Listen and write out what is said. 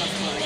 honestly.